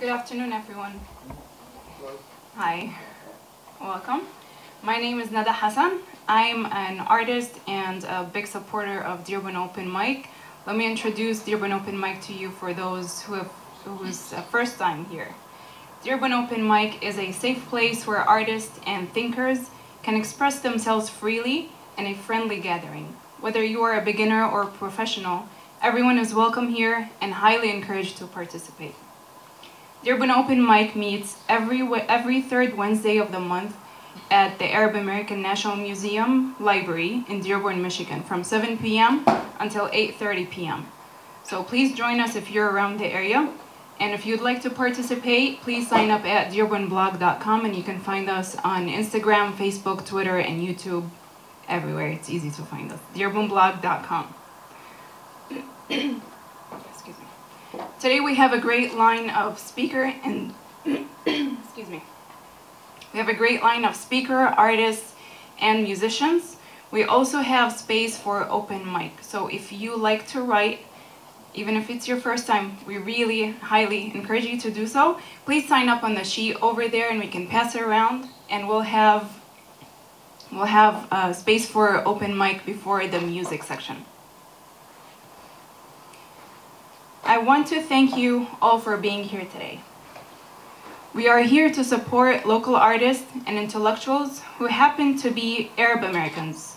Good afternoon, everyone. Hello. Hi. Welcome. My name is Nada Hassan. I'm an artist and a big supporter of Dearborn Open Mic. Let me introduce Dearborn Open Mic to you for those who is first time here. Dearborn Open Mic is a safe place where artists and thinkers can express themselves freely in a friendly gathering. Whether you are a beginner or professional, everyone is welcome here and highly encouraged to participate. Dearborn Open Mic meets every third Wednesday of the month at the Arab American National Museum Library in Dearborn, Michigan, from 7 p.m. until 8:30 p.m. So please join us if you're around the area. And if you'd like to participate, please sign up at dearbornblog.com, and you can find us on Instagram, Facebook, Twitter, and YouTube, everywhere. It's easy to find us, dearbornblog.com. Excuse me. Today we have a great line of speaker and excuse me. We have a great line of speaker, artists, and musicians. We also have space for open mic. So if you like to write, even if it's your first time, we really highly encourage you to do so. Please sign up on the sheet over there, and we can pass it around. And we'll have space for open mic before the music section. I want to thank you all for being here today. We are here to support local artists and intellectuals who happen to be Arab Americans.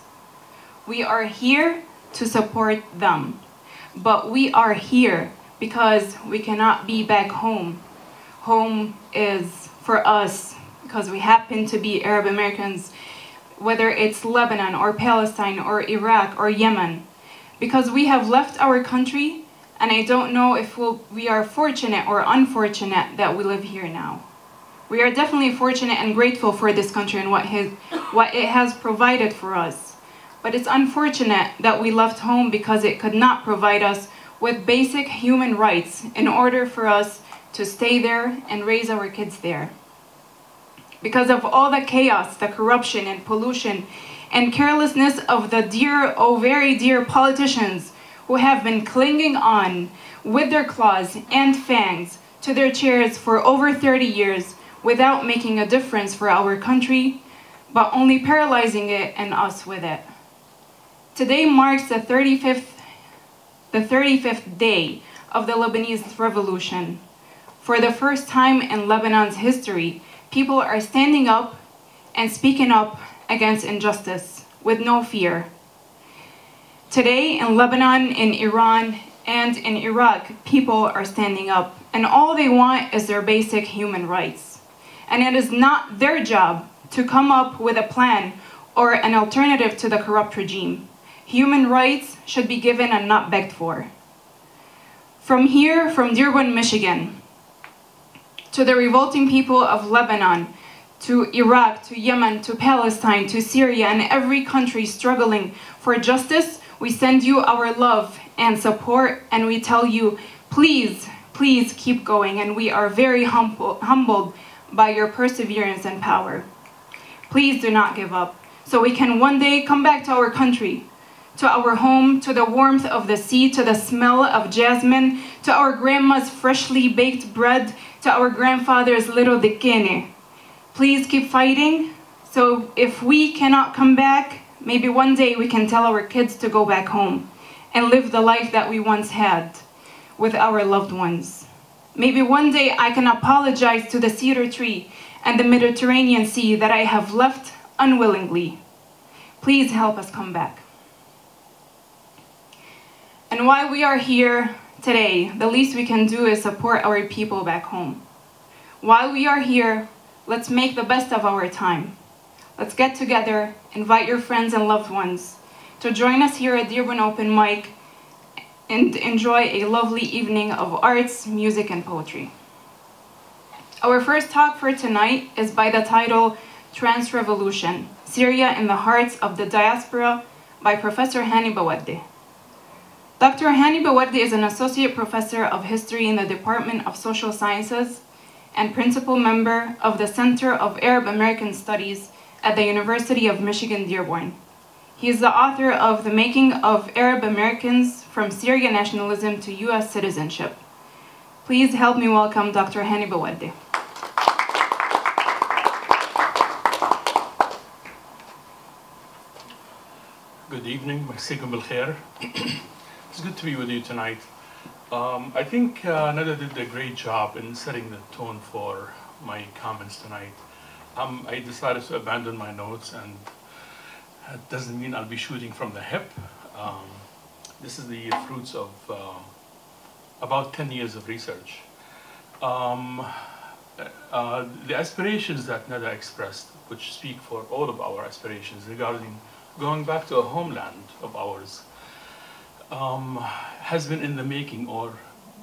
We are here to support them, but we are here because we cannot be back home. Home is for us because we happen to be Arab Americans, whether it's Lebanon or Palestine or Iraq or Yemen, because we have left our country. And I don't know if we are fortunate or unfortunate that we live here now. We are definitely fortunate and grateful for this country and what it has provided for us. But it's unfortunate that we left home because it could not provide us with basic human rights in order for us to stay there and raise our kids there. Because of all the chaos, the corruption and pollution and carelessness of the dear, oh very dear politicians, who have been clinging on with their claws and fangs to their chairs for over 30 years without making a difference for our country, but only paralyzing it and us with it. Today marks the 35th day of the Lebanese Revolution. For the first time in Lebanon's history, people are standing up and speaking up against injustice with no fear. Today in Lebanon, in Iran, and in Iraq, people are standing up, and all they want is their basic human rights. And it is not their job to come up with a plan or an alternative to the corrupt regime. Human rights should be given and not begged for. From here, from Dearborn, Michigan, to the revolting people of Lebanon, to Iraq, to Yemen, to Palestine, to Syria, and every country struggling for justice, we send you our love and support, and we tell you, please, please keep going. And we are very humbled by your perseverance and power. Please do not give up, so we can one day come back to our country, to our home, to the warmth of the sea, to the smell of jasmine, to our grandma's freshly baked bread, to our grandfather's little dikene. Please keep fighting, so if we cannot come back, maybe one day we can tell our kids to go back home and live the life that we once had with our loved ones. Maybe one day I can apologize to the cedar tree and the Mediterranean Sea that I have left unwillingly. Please help us come back. And while we are here today, the least we can do is support our people back home. While we are here, let's make the best of our time. Let's get together, invite your friends and loved ones to join us here at Dearborn Open Mic and enjoy a lovely evening of arts, music, and poetry. Our first talk for tonight is by the title, Trans Revolution, Syria in the Hearts of the Diaspora by Professor Hani Bawardi. Dr. Hani Bawardi is an associate professor of history in the Department of Social Sciences and principal member of the Center of Arab American Studies at the University of Michigan, Dearborn. He is the author of The Making of Arab Americans from Syrian Nationalism to U.S. Citizenship. Please help me welcome Dr. Hani Bawardi. Good evening. It's good to be with you tonight. I think Nada did a great job in setting the tone for my comments tonight. I decided to abandon my notes, and it doesn't mean I'll be shooting from the hip. This is the fruits of about 10 years of research. The aspirations that Nada expressed, which speak for all of our aspirations regarding going back to a homeland of ours, has been in the making, or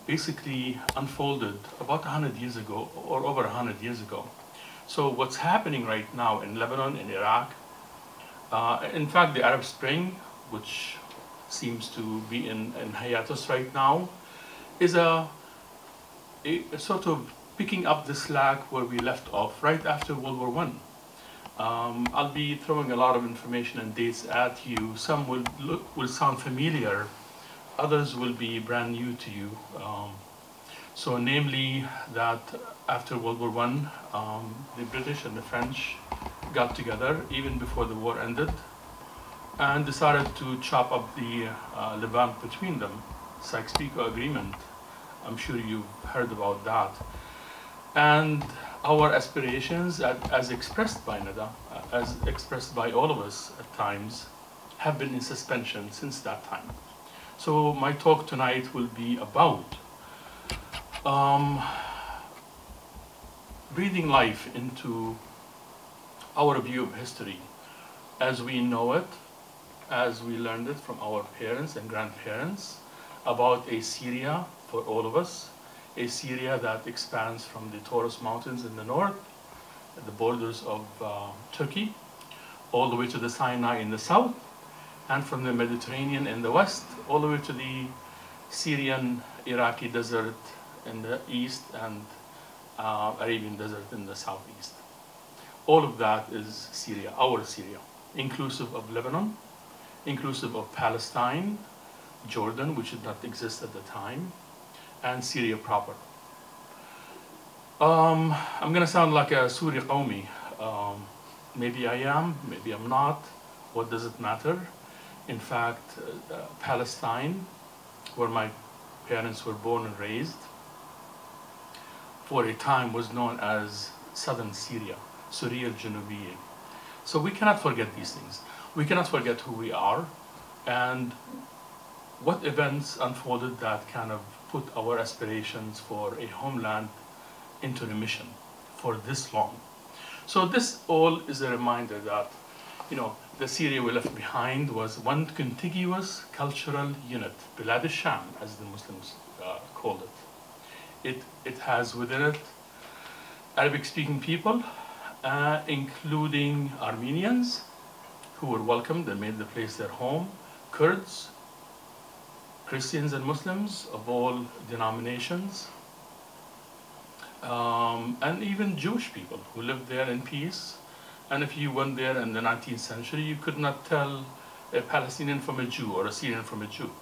basically unfolded about 100 years ago, or over 100 years ago. So what's happening right now in Lebanon, in Iraq, in fact the Arab Spring, which seems to be in hiatus right now, is a sort of picking up the slack where we left off right after World War I. I'll be throwing a lot of information and dates at you. Some will sound familiar, others will be brand new to you. So namely that after World War I, the British and the French got together even before the war ended and decided to chop up the Levant between them, Sykes-Picot Agreement. I'm sure you've heard about that. And our aspirations, as expressed by Nada, as expressed by all of us at times, have been in suspension since that time. So my talk tonight will be about breathing life into our view of history as we know it, as we learned it from our parents and grandparents, about a Syria for all of us, a Syria that expands from the Taurus Mountains in the north, at the borders of Turkey, all the way to the Sinai in the south, and from the Mediterranean in the west, all the way to the Syrian Iraqi desert in the east and Arabian desert in the southeast. All of that is Syria, our Syria, inclusive of Lebanon, inclusive of Palestine, Jordan, which did not exist at the time, and Syria proper. I'm going to sound like a Suri Qawmi. Maybe I am, maybe I'm not. What does it matter? In fact, Palestine, where my parents were born and raised, for a time was known as southern Syria, Syria Junubiyya. So we cannot forget these things. We cannot forget who we are and what events unfolded that kind of put our aspirations for a homeland into remission for this long. So this all is a reminder that, you know, the Syria we left behind was one contiguous cultural unit, Bilad al-Sham, as the Muslims called it. It has within it Arabic-speaking people, including Armenians, who were welcomed and made the place their home, Kurds, Christians and Muslims of all denominations, and even Jewish people who lived there in peace. And if you went there in the 19th century, you could not tell a Palestinian from a Jew or a Syrian from a Jew.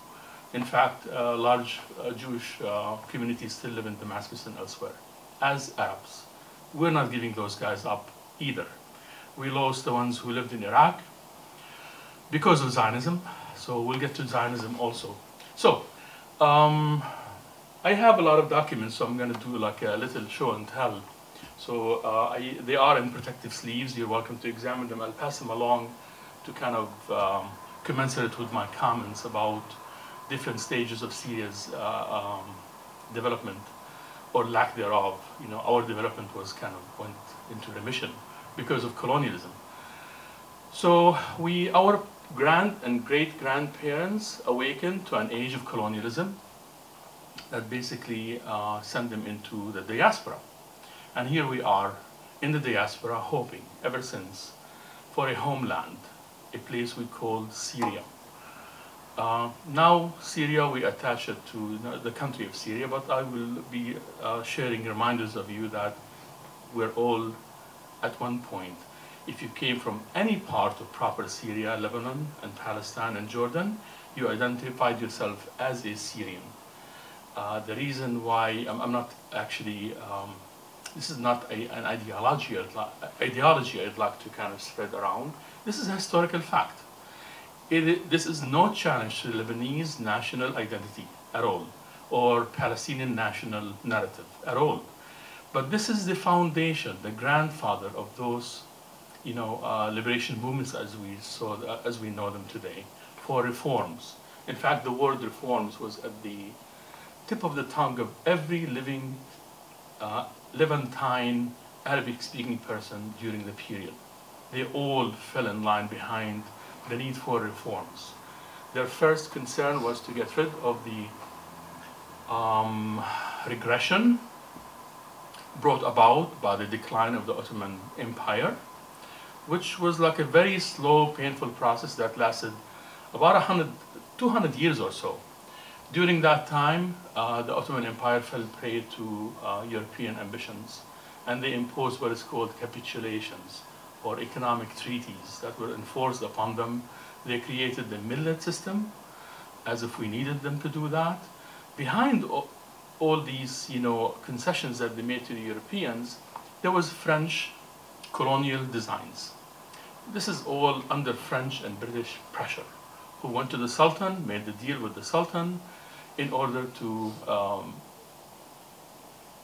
In fact, large Jewish communities still live in Damascus and elsewhere as Arabs. We're not giving those guys up either. We lost the ones who lived in Iraq because of Zionism, so we'll get to Zionism also. So, I have a lot of documents, so I'm going to do like a little show and tell. So, they are in protective sleeves. You're welcome to examine them. I'll pass them along to kind of commensurate with my comments about different stages of Syria's development, or lack thereof. You know, our development was kind of went into remission because of colonialism. So, our grand and great-grandparents awakened to an age of colonialism that basically sent them into the diaspora. And here we are in the diaspora hoping ever since for a homeland, a place we called Syria. Now Syria, we attach it to the country of Syria, but I will be sharing reminders of you that we're all at one point. If you came from any part of proper Syria, Lebanon, and Palestine, and Jordan, you identified yourself as a Syrian. The reason why I'm not actually, this is not an ideology I'd like to kind of spread around. This is a historical fact. This is no challenge to Lebanese national identity at all, or Palestinian national narrative at all. But this is the foundation, the grandfather of those, you know, liberation movements as we saw, as we know them today, for reforms. In fact, the word reforms was at the tip of the tongue of every living Levantine Arabic-speaking person during the period. They all fell in line behind the need for reforms. Their first concern was to get rid of the regression brought about by the decline of the Ottoman Empire, which was like a very slow, painful process that lasted about 200 years or so. During that time, the Ottoman Empire fell prey to European ambitions, and they imposed what is called capitulations, or economic treaties that were enforced upon them. They created the millet system, as if we needed them to do that. Behind all these, you know, concessions that they made to the Europeans, there was French colonial designs. This is all under French and British pressure, who went to the Sultan, made the deal with the Sultan in order to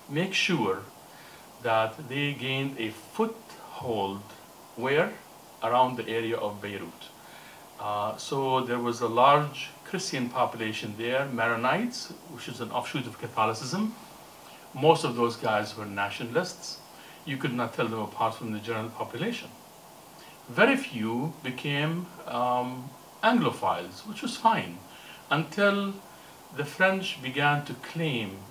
make sure that they gained a foothold where? Around the area of Beirut. So there was a large Christian population there, Maronites, which is an offshoot of Catholicism. Most of those guys were nationalists. You could not tell them apart from the general population. Very few became Anglophiles, which was fine, until the French began to claim